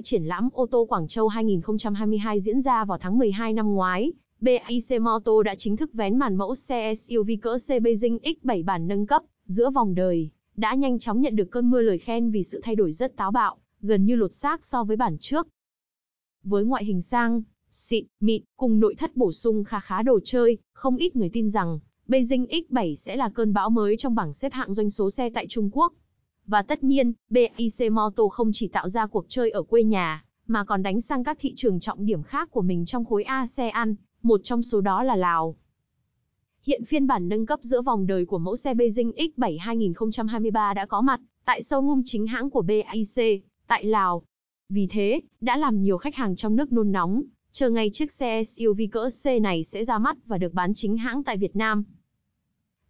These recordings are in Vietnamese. tại triển lãm ô tô Quảng Châu 2022 diễn ra vào tháng 12 năm ngoái, BAIC Motor đã chính thức vén màn mẫu xe SUV cỡ C Beijing X7 bản nâng cấp, giữa vòng đời, đã nhanh chóng nhận được cơn mưa lời khen vì sự thay đổi rất táo bạo, gần như lột xác so với bản trước. Với ngoại hình sang, xịn, mịn, cùng nội thất bổ sung khá đồ chơi, không ít người tin rằng Beijing X7 sẽ là cơn bão mới trong bảng xếp hạng doanh số xe tại Trung Quốc. Và tất nhiên, BAIC Motor không chỉ tạo ra cuộc chơi ở quê nhà, mà còn đánh sang các thị trường trọng điểm khác của mình trong khối ASEAN, một trong số đó là Lào. Hiện phiên bản nâng cấp giữa vòng đời của mẫu xe Beijing X7 2023 đã có mặt tại showroom chính hãng của BAIC, tại Lào. Vì thế, đã làm nhiều khách hàng trong nước nôn nóng, chờ ngày chiếc xe SUV cỡ C này sẽ ra mắt và được bán chính hãng tại Việt Nam.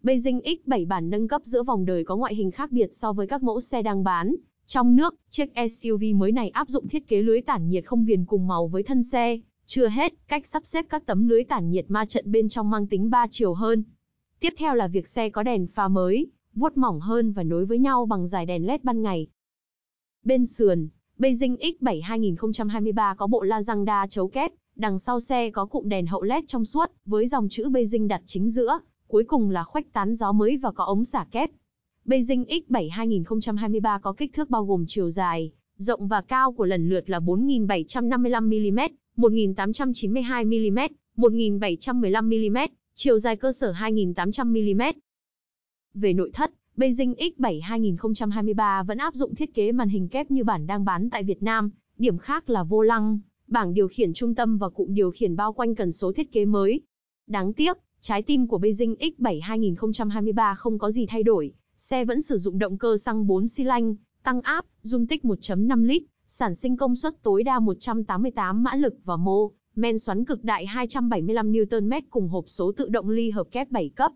Beijing X7 bản nâng cấp giữa vòng đời có ngoại hình khác biệt so với các mẫu xe đang bán. Trong nước, chiếc SUV mới này áp dụng thiết kế lưới tản nhiệt không viền cùng màu với thân xe. Chưa hết, cách sắp xếp các tấm lưới tản nhiệt ma trận bên trong mang tính 3 chiều hơn. Tiếp theo là việc xe có đèn pha mới, vuốt mỏng hơn và nối với nhau bằng dải đèn LED ban ngày. Bên sườn, Beijing X7 2023 có bộ la răng đa chấu kép, đằng sau xe có cụm đèn hậu LED trong suốt, với dòng chữ Beijing đặt chính giữa. Cuối cùng là khoách tán gió mới và có ống xả kép. Beijing X7 2023 có kích thước bao gồm chiều dài, rộng và cao của lần lượt là 4.755mm, 1.892mm, 1.715mm, chiều dài cơ sở 2.800mm. Về nội thất, Beijing X7 2023 vẫn áp dụng thiết kế màn hình kép như bản đang bán tại Việt Nam, điểm khác là vô lăng, bảng điều khiển trung tâm và cụm điều khiển bao quanh cần số thiết kế mới. Đáng tiếc, trái tim của Beijing X7 2023 không có gì thay đổi, xe vẫn sử dụng động cơ xăng 4 xi lanh, tăng áp, dung tích 1.5 lít, sản sinh công suất tối đa 188 mã lực và mô men xoắn cực đại 275 Nm cùng hộp số tự động ly hợp kép 7 cấp.